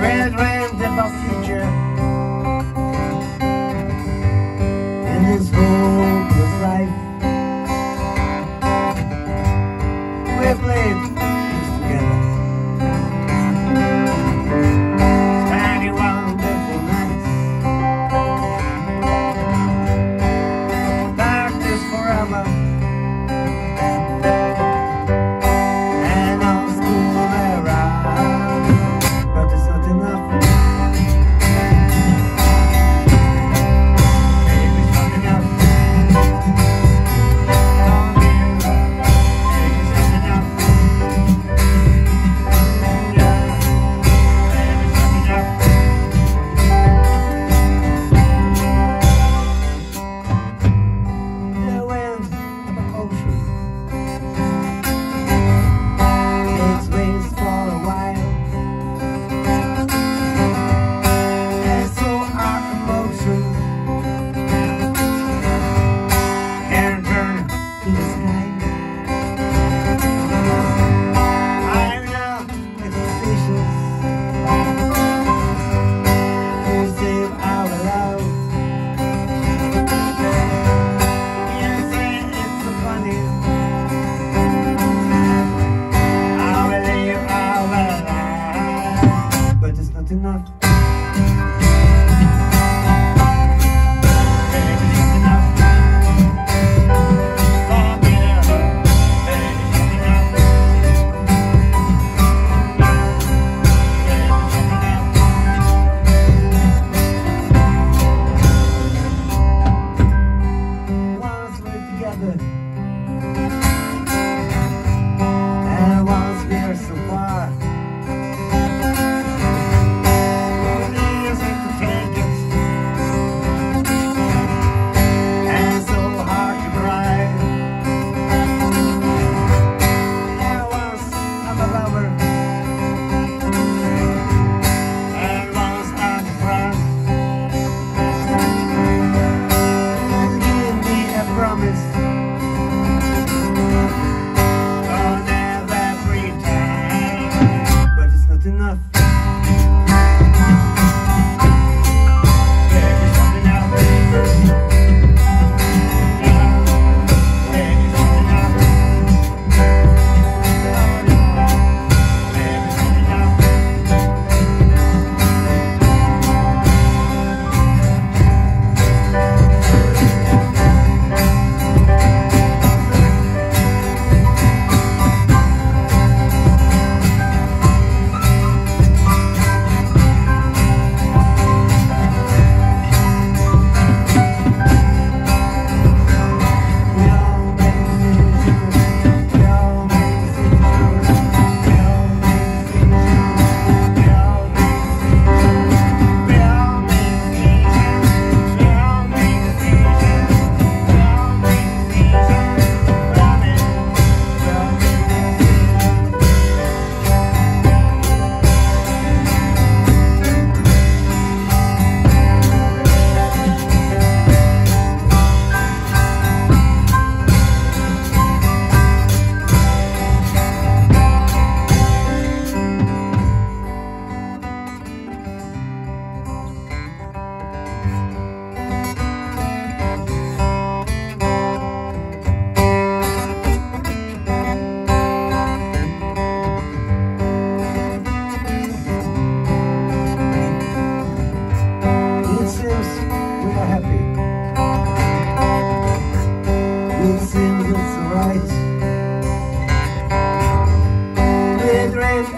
red rams in my future, in this hopeless life we've lived together. Many wonderful nights, darkness forever.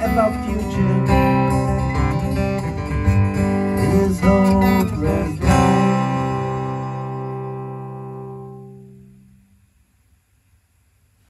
About future.